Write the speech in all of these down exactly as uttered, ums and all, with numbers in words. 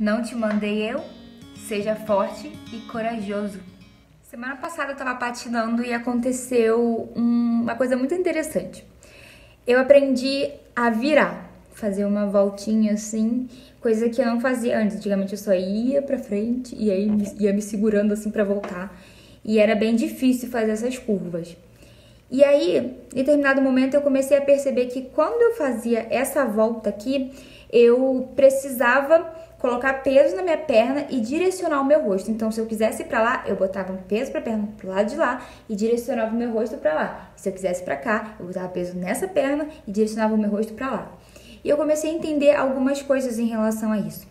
Não te mandei eu? Seja forte e corajoso. Semana passada eu tava patinando e aconteceu uma coisa muito interessante. Eu aprendi a virar, fazer uma voltinha assim, coisa que eu não fazia antes. Antigamente eu só ia pra frente e aí ia me segurando assim pra voltar. E era bem difícil fazer essas curvas. E aí, em determinado momento, eu comecei a perceber que quando eu fazia essa volta aqui, eu precisava colocar peso na minha perna e direcionar o meu rosto. Então, se eu quisesse ir pra lá, eu botava um peso pra perna pro lado de lá e direcionava o meu rosto pra lá. Se eu quisesse pra cá, eu botava peso nessa perna e direcionava o meu rosto pra lá. E eu comecei a entender algumas coisas em relação a isso.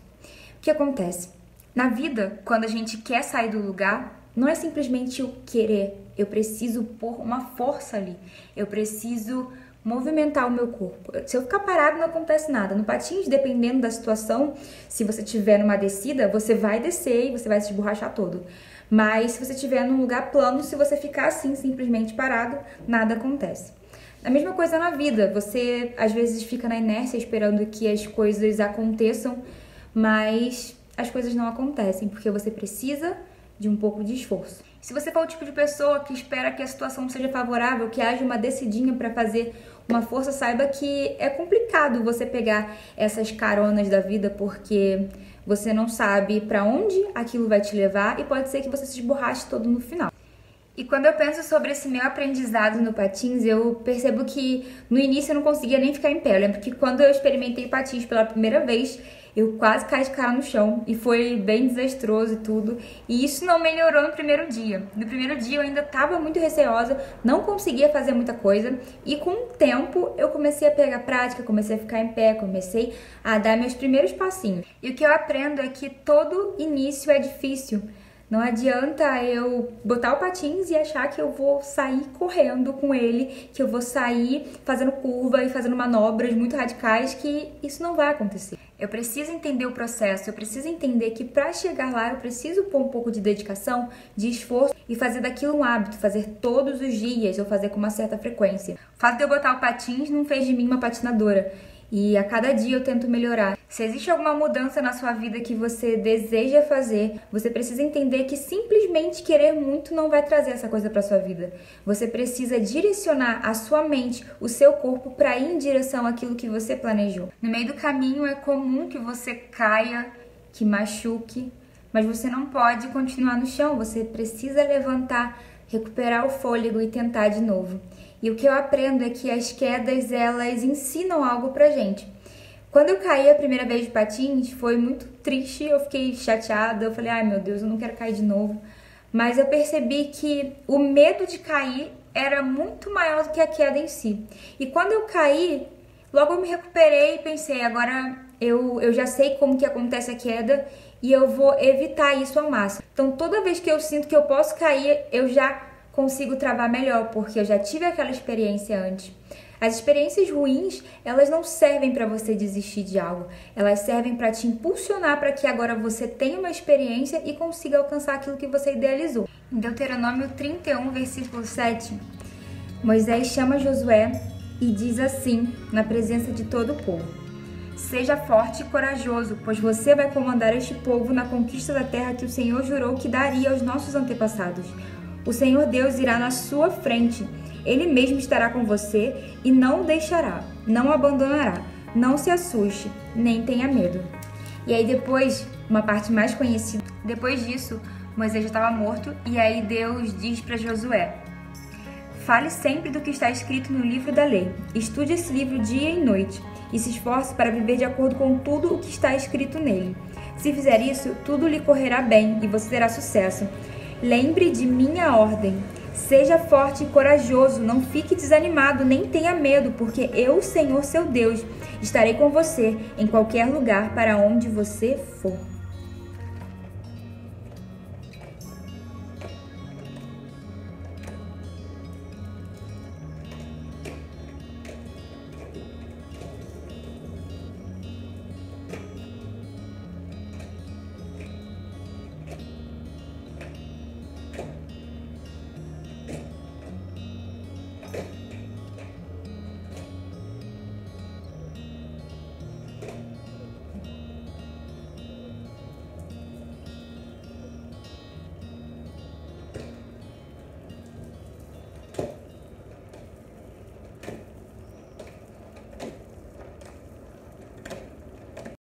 O que acontece? Na vida, quando a gente quer sair do lugar, não é simplesmente o querer. Eu preciso pôr uma força ali. Eu preciso movimentar o meu corpo. Se eu ficar parado, não acontece nada. No patins, dependendo da situação, se você estiver numa descida, você vai descer e você vai se esborrachar todo. Mas se você estiver num lugar plano, se você ficar assim, simplesmente parado, nada acontece. A mesma coisa na vida. Você, às vezes, fica na inércia esperando que as coisas aconteçam, mas as coisas não acontecem, porque você precisa de um pouco de esforço. Se você for o tipo de pessoa que espera que a situação seja favorável, que haja uma descidinha para fazer uma força, saiba que é complicado você pegar essas caronas da vida, porque você não sabe para onde aquilo vai te levar e pode ser que você se esborrache todo no final. E quando eu penso sobre esse meu aprendizado no patins, eu percebo que no início eu não conseguia nem ficar em pé. Eu lembro que quando eu experimentei patins pela primeira vez, eu quase caí de cara no chão e foi bem desastroso e tudo. E isso não melhorou no primeiro dia. No primeiro dia eu ainda estava muito receosa, não conseguia fazer muita coisa. E com o tempo eu comecei a pegar prática, comecei a ficar em pé, comecei a dar meus primeiros passinhos. E o que eu aprendo é que todo início é difícil. Não adianta eu botar o patins e achar que eu vou sair correndo com ele, que eu vou sair fazendo curva e fazendo manobras muito radicais, que isso não vai acontecer. Eu preciso entender o processo, eu preciso entender que para chegar lá eu preciso pôr um pouco de dedicação, de esforço e fazer daquilo um hábito, fazer todos os dias ou fazer com uma certa frequência. O fato de eu botar o patins não fez de mim uma patinadora. E a cada dia eu tento melhorar. Se existe alguma mudança na sua vida que você deseja fazer, você precisa entender que simplesmente querer muito não vai trazer essa coisa para sua vida. Você precisa direcionar a sua mente, o seu corpo, para ir em direção àquilo que você planejou. No meio do caminho é comum que você caia, que machuque, mas você não pode continuar no chão. Você precisa levantar, recuperar o fôlego e tentar de novo. E o que eu aprendo é que as quedas, elas ensinam algo pra gente. Quando eu caí a primeira vez de patins, foi muito triste, eu fiquei chateada, eu falei, ai meu Deus, eu não quero cair de novo. Mas eu percebi que o medo de cair era muito maior do que a queda em si. E quando eu caí, logo eu me recuperei e pensei, agora eu, eu já sei como que acontece a queda e eu vou evitar isso ao máximo. Então toda vez que eu sinto que eu posso cair, eu já consigo travar melhor, porque eu já tive aquela experiência antes. As experiências ruins, elas não servem para você desistir de algo. Elas servem para te impulsionar para que agora você tenha uma experiência e consiga alcançar aquilo que você idealizou. Em Deuteronômio trinta e um, versículo sete, Moisés chama Josué e diz assim, na presença de todo o povo: seja forte e corajoso, pois você vai comandar este povo na conquista da terra que o Senhor jurou que daria aos nossos antepassados. O Senhor Deus irá na sua frente, Ele mesmo estará com você e não o deixará, não o abandonará, não se assuste, nem tenha medo. E aí depois, uma parte mais conhecida, depois disso, Moisés já estava morto e aí Deus diz para Josué: fale sempre do que está escrito no livro da lei, estude esse livro dia e noite e se esforce para viver de acordo com tudo o que está escrito nele. Se fizer isso, tudo lhe correrá bem e você terá sucesso. Lembre de minha ordem, seja forte e corajoso, não fique desanimado, nem tenha medo, porque eu, Senhor seu Deus, estarei com você em qualquer lugar para onde você for.